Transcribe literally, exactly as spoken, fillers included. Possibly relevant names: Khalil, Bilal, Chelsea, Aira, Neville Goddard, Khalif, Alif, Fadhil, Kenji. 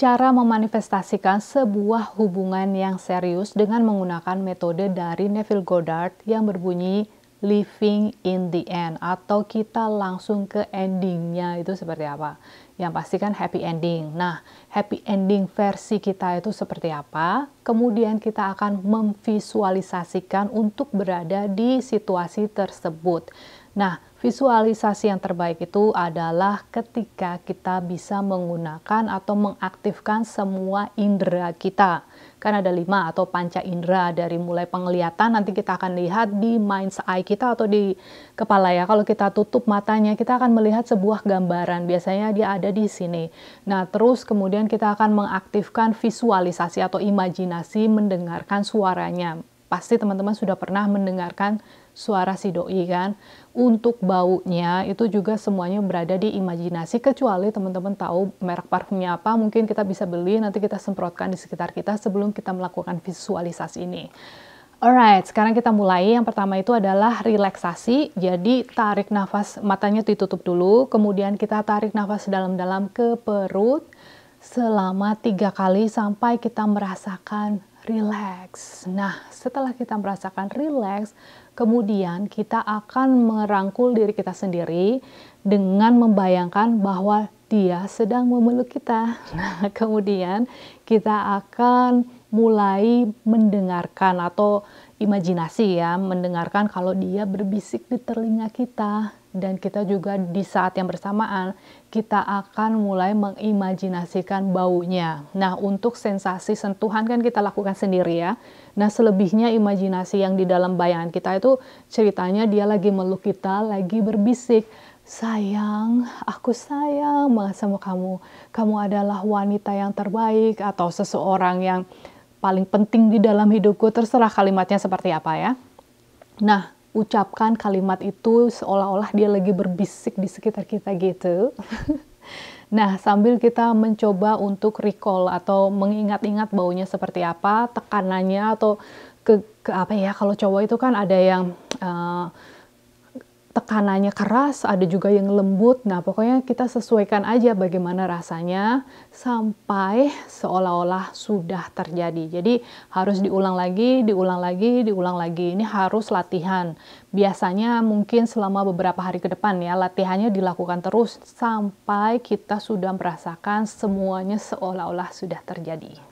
cara memanifestasikan sebuah hubungan yang serius dengan menggunakan metode dari Neville Goddard yang berbunyi living in the end, atau kita langsung ke endingnya itu seperti apa. Yang pasti kan happy ending. Nah, happy ending versi kita itu seperti apa? Kemudian kita akan memvisualisasikan untuk berada di situasi tersebut. Nah, visualisasi yang terbaik itu adalah ketika kita bisa menggunakan atau mengaktifkan semua indera kita. Kan ada lima atau panca indera, dari mulai penglihatan, nanti kita akan lihat di mind's eye kita atau di kepala ya. Kalau kita tutup matanya, kita akan melihat sebuah gambaran. Biasanya dia ada di sini. Nah, terus kemudian kita akan mengaktifkan visualisasi atau imajinasi mendengarkan suaranya. Pasti teman-teman sudah pernah mendengarkan suara si doi kan. Untuk baunya itu juga semuanya berada di imajinasi, kecuali teman-teman tahu merek parfumnya apa, mungkin kita bisa beli, nanti kita semprotkan di sekitar kita sebelum kita melakukan visualisasi ini. Alright, sekarang kita mulai. Yang pertama itu adalah relaksasi. Jadi tarik nafas, matanya ditutup dulu, kemudian kita tarik nafas dalam-dalam ke perut selama tiga kali sampai kita merasakan relax. Nah, setelah kita merasakan relax, kemudian kita akan merangkul diri kita sendiri dengan membayangkan bahwa dia sedang memeluk kita. Nah, kemudian kita akan mulai mendengarkan atau imajinasi ya, mendengarkan kalau dia berbisik di telinga kita. Dan kita juga di saat yang bersamaan kita akan mulai mengimajinasikan baunya. Nah, untuk sensasi sentuhan kan kita lakukan sendiri ya. Nah, selebihnya imajinasi yang di dalam bayangan kita itu ceritanya dia lagi meluk kita, lagi berbisik, sayang, aku sayang banget sama kamu, kamu adalah wanita yang terbaik, atau seseorang yang paling penting di dalam hidupku, terserah kalimatnya seperti apa ya. Nah, ucapkan kalimat itu seolah-olah dia lagi berbisik di sekitar kita gitu. Nah, sambil kita mencoba untuk recall atau mengingat-ingat baunya seperti apa, tekanannya atau ke, ke apa ya, kalau cowok itu kan ada yang uh, tekanannya keras, ada juga yang lembut. Nah, pokoknya kita sesuaikan aja bagaimana rasanya sampai seolah-olah sudah terjadi. Jadi harus diulang lagi, diulang lagi, diulang lagi. Ini harus latihan. Biasanya mungkin selama beberapa hari ke depan ya, latihannya dilakukan terus sampai kita sudah merasakan semuanya seolah-olah sudah terjadi.